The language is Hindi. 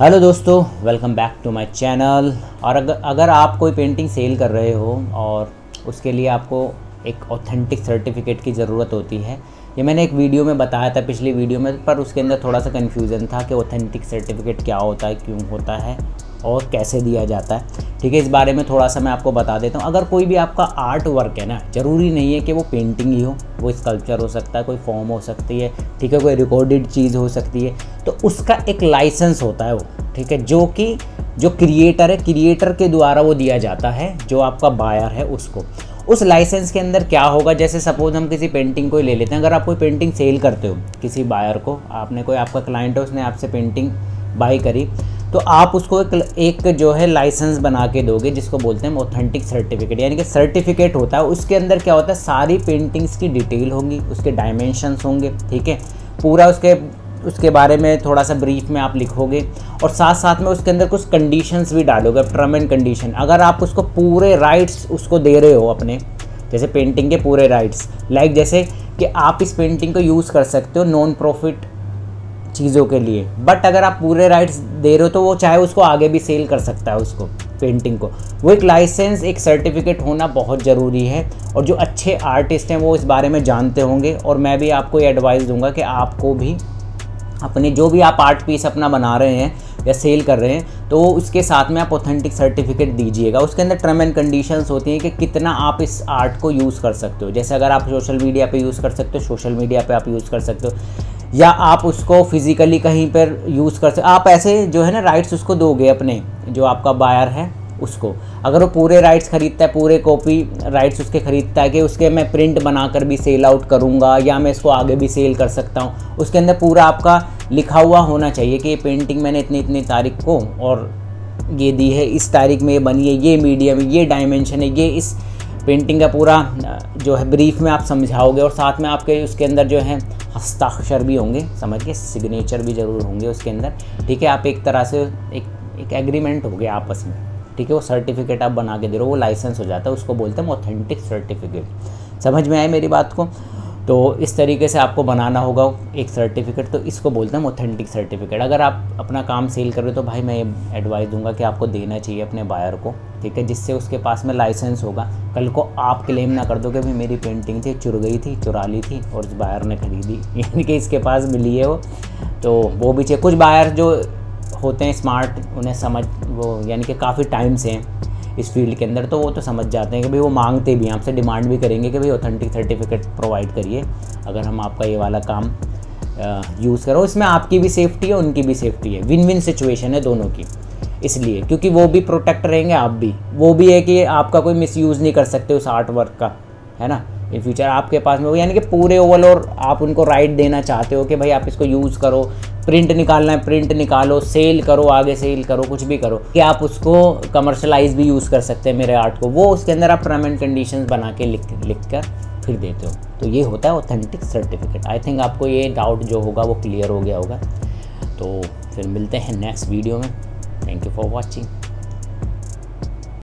हेलो दोस्तों, welcome back to my channel. और अगर आप कोई पेंटिंग सेल कर रहे हो और उसके लिए आपको एक ऑथेंटिक सर्टिफिकेट की ज़रूरत होती है, ये मैंने एक वीडियो में बताया था पिछली वीडियो में, पर उसके अंदर थोड़ा सा कन्फ्यूज़न था कि ऑथेंटिक सर्टिफिकेट क्या होता है, क्यों होता है और कैसे दिया जाता है। ठीक है, इस बारे में थोड़ा सा मैं आपको बता देता हूँ। अगर कोई भी आपका आर्ट वर्क है ना, ज़रूरी नहीं है कि वो पेंटिंग ही हो, वो स्कल्पचर हो सकता है, कोई फॉर्म हो सकती है, ठीक है, कोई रिकॉर्डेड चीज़ हो सकती है, तो उसका एक लाइसेंस होता है वो, ठीक है, जो कि जो क्रिएटर है, क्रिएटर के द्वारा वो दिया जाता है, जो आपका बायर है उसको। उस लाइसेंस के अंदर क्या होगा, जैसे सपोज़ हम किसी पेंटिंग को ही ले लेते हैं। अगर आप कोई पेंटिंग सेल करते हो किसी बायर को, आपने कोई आपका क्लाइंट है, उसने आपसे पेंटिंग बाई करी, तो आप उसको एक जो है लाइसेंस बना के दोगे, जिसको बोलते हैं ऑथेंटिक सर्टिफिकेट, यानी कि सर्टिफिकेट होता है। उसके अंदर क्या होता है, सारी पेंटिंग्स की डिटेल होंगी, उसके डायमेंशंस होंगे, ठीक है, पूरा उसके बारे में थोड़ा सा ब्रीफ में आप लिखोगे, और साथ साथ में उसके अंदर कुछ कंडीशंस भी डालोगे, टर्म एंड कंडीशन। अगर आप उसको पूरे राइट्स उसको दे रहे हो अपने, जैसे पेंटिंग के पूरे राइट्स, लाइक जैसे कि आप इस पेंटिंग को यूज़ कर सकते हो नॉन प्रॉफिट चीज़ों के लिए, बट अगर आप पूरे राइट्स दे रहे हो तो वो चाहे उसको आगे भी सेल कर सकता है उसको, पेंटिंग को। वो एक लाइसेंस, एक सर्टिफिकेट होना बहुत ज़रूरी है, और जो अच्छे आर्टिस्ट हैं वो इस बारे में जानते होंगे। और मैं भी आपको ये एडवाइस दूंगा कि आपको भी अपने जो भी आप आर्ट पीस अपना बना रहे हैं या सेल कर रहे हैं, तो उसके साथ में आप ऑथेंटिक सर्टिफिकेट दीजिएगा। उसके अंदर टर्म एंड कंडीशंस होती हैं कि कितना आप इस आर्ट को यूज़ कर सकते हो। जैसे अगर आप सोशल मीडिया पे यूज़ कर सकते हो, सोशल मीडिया पे आप यूज़ कर सकते हो, या आप उसको फिज़िकली कहीं पर यूज़ कर सकते। आप ऐसे जो है ना राइट्स उसको दोगे अपने, जो आपका बायर है उसको। अगर वो पूरे राइट्स ख़रीदता है, पूरे कॉपी राइट्स उसके ख़रीदता है कि उसके मैं प्रिंट बनाकर भी सेल आउट करूँगा या मैं इसको आगे भी सेल कर सकता हूँ, उसके अंदर पूरा आपका लिखा हुआ होना चाहिए कि ये पेंटिंग मैंने इतनी इतनी तारीख को और ये दी है, इस तारीख में ये बनी है, ये मीडियम है, ये डायमेंशन है, ये इस पेंटिंग का पूरा जो है ब्रीफ में आप समझाओगे। और साथ में आपके उसके अंदर जो है हस्ताक्षर भी होंगे, समझ के सिग्नेचर भी ज़रूर होंगे उसके अंदर, ठीक है। आप एक तरह से एक एग्रीमेंट हो गया आपस में, ठीक है, वो सर्टिफिकेट आप बना के दे रहे हो, वो लाइसेंस हो जाता है, उसको बोलते हैं ऑथेंटिक सर्टिफिकेट। समझ में आए मेरी बात को? तो इस तरीके से आपको बनाना होगा एक सर्टिफिकेट, तो इसको बोलते हैं ऑथेंटिक सर्टिफिकेट। अगर आप अपना काम सेल कर रहे हो तो भाई मैं ये एडवाइस दूंगा कि आपको देना चाहिए अपने बायर को, ठीक है, जिससे उसके पास में लाइसेंस होगा। कल को आप क्लेम ना कर दो कि मेरी पेंटिंग थी, चुर गई थी, चुरा ली थी और उस बायर ने खरीदी, यानी कि इसके पास मिली है वो, तो वो भी चाहिए। कुछ बायर जो होते हैं स्मार्ट, उन्हें समझ वो यानी कि काफ़ी टाइम से हैं इस फील्ड के अंदर, तो वो तो समझ जाते हैं कि भाई वो मांगते भी हैं आपसे, डिमांड भी करेंगे कि भाई ऑथेंटिक सर्टिफिकेट प्रोवाइड करिए अगर हम आपका ये वाला काम यूज़ करो। इसमें आपकी भी सेफ्टी है, उनकी भी सेफ्टी है, विन विन सिचुएशन है दोनों की, इसलिए क्योंकि वो भी प्रोटेक्ट रहेंगे, आप भी। वो भी है कि आपका कोई मिसयूज़ नहीं कर सकते उस आर्ट वर्क का, है ना, इन फ्यूचर आपके पास में हो, यानी कि पूरे ओवल। और आप उनको राइट देना चाहते हो कि भाई आप इसको यूज़ करो, प्रिंट निकालना है प्रिंट निकालो, सेल करो, आगे सेल करो, कुछ भी करो, कि आप उसको कमर्शलाइज भी यूज़ कर सकते हैं मेरे आर्ट को। वो उसके अंदर आप टर्म एंड कंडीशंस बना के लिख कर फिर देते हो, तो ये होता है ऑथेंटिक सर्टिफिकेट। आई थिंक आपको ये डाउट जो होगा वो क्लियर हो गया होगा। तो फिर मिलते हैं नेक्स्ट वीडियो में। Thank you for watching.